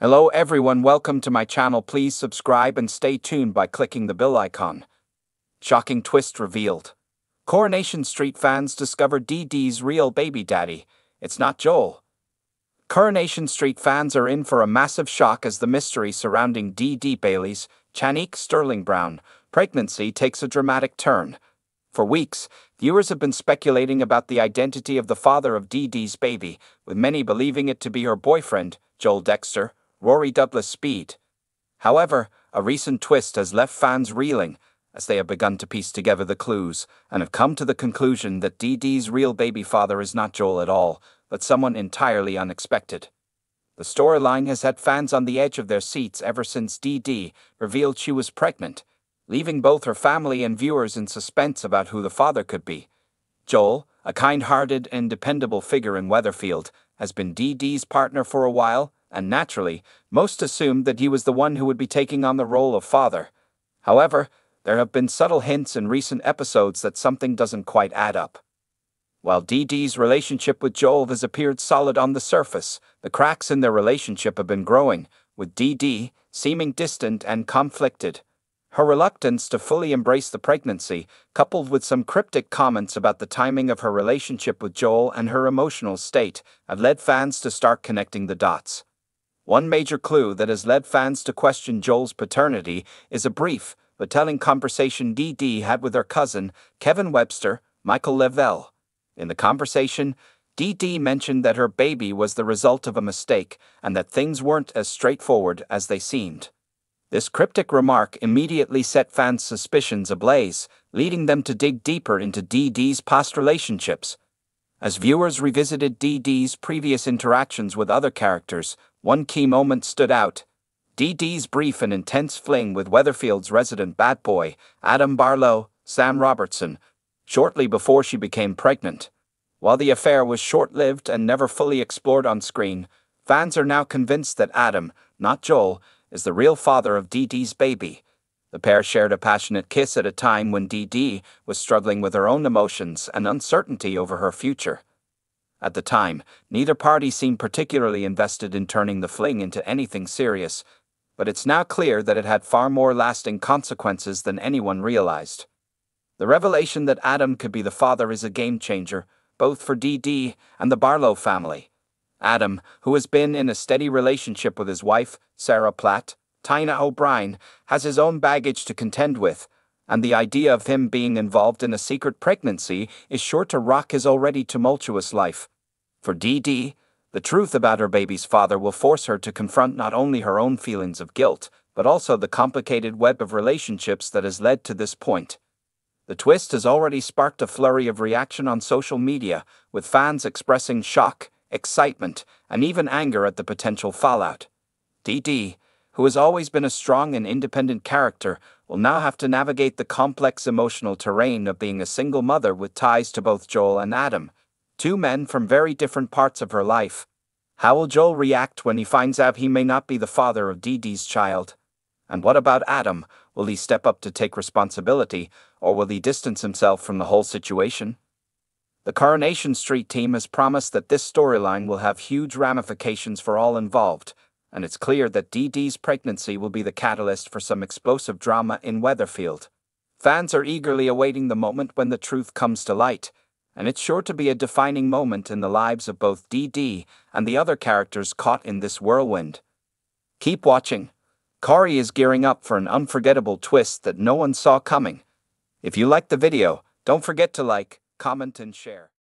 Hello everyone, welcome to my channel. Please subscribe and stay tuned by clicking the bell icon. Shocking twist revealed. Coronation Street fans discover Dee-Dee's real baby daddy. It's not Joel. Coronation Street fans are in for a massive shock as the mystery surrounding Dee-Dee Bailey's, Channique Sterling-Brown, pregnancy takes a dramatic turn. For weeks, viewers have been speculating about the identity of the father of Dee-Dee's baby, with many believing it to be her boyfriend, Joel Dexter, Rory Douglas Speed. However, a recent twist has left fans reeling, as they have begun to piece together the clues, and have come to the conclusion that Dee-Dee's real baby father is not Joel at all, but someone entirely unexpected. The storyline has had fans on the edge of their seats ever since Dee-Dee revealed she was pregnant, leaving both her family and viewers in suspense about who the father could be. Joel, a kind-hearted and dependable figure in Weatherfield, has been Dee-Dee's partner for a while, and naturally, most assumed that he was the one who would be taking on the role of father. However, there have been subtle hints in recent episodes that something doesn't quite add up. While Dee-Dee's relationship with Joel has appeared solid on the surface, the cracks in their relationship have been growing, with Dee-Dee seeming distant and conflicted. Her reluctance to fully embrace the pregnancy, coupled with some cryptic comments about the timing of her relationship with Joel and her emotional state, have led fans to start connecting the dots. One major clue that has led fans to question Joel's paternity is a brief but telling conversation Dee-Dee had with her cousin, Kevin Webster, Michael Lavelle. In the conversation, Dee-Dee mentioned that her baby was the result of a mistake and that things weren't as straightforward as they seemed. This cryptic remark immediately set fans' suspicions ablaze, leading them to dig deeper into Dee-Dee's past relationships. As viewers revisited Dee-Dee's previous interactions with other characters, one key moment stood out. Dee-Dee's brief and intense fling with Weatherfield's resident bad boy, Adam Barlow, Sam Robertson, shortly before she became pregnant. While the affair was short-lived and never fully explored on screen, fans are now convinced that Adam, not Joel, is the real father of Dee-Dee's baby. The pair shared a passionate kiss at a time when Dee-Dee was struggling with her own emotions and uncertainty over her future. At the time, neither party seemed particularly invested in turning the fling into anything serious, but it's now clear that it had far more lasting consequences than anyone realized. The revelation that Adam could be the father is a game-changer, both for Dee-Dee and the Barlow family. Adam, who has been in a steady relationship with his wife, Sarah Platt, Tina O'Brien, has his own baggage to contend with, and the idea of him being involved in a secret pregnancy is sure to rock his already tumultuous life. For Dee-Dee, the truth about her baby's father will force her to confront not only her own feelings of guilt, but also the complicated web of relationships that has led to this point. The twist has already sparked a flurry of reaction on social media, with fans expressing shock, excitement, and even anger at the potential fallout. Dee-Dee, who has always been a strong and independent character, will now have to navigate the complex emotional terrain of being a single mother with ties to both Joel and Adam, two men from very different parts of her life. How will Joel react when he finds out he may not be the father of Dee-Dee's child? And what about Adam? Will he step up to take responsibility, or will he distance himself from the whole situation? The Coronation Street team has promised that this storyline will have huge ramifications for all involved, and it's clear that Dee-Dee's pregnancy will be the catalyst for some explosive drama in Weatherfield. Fans are eagerly awaiting the moment when the truth comes to light, and it's sure to be a defining moment in the lives of both Dee-Dee and the other characters caught in this whirlwind. Keep watching. Corey is gearing up for an unforgettable twist that no one saw coming. If you liked the video, don't forget to like, comment and share.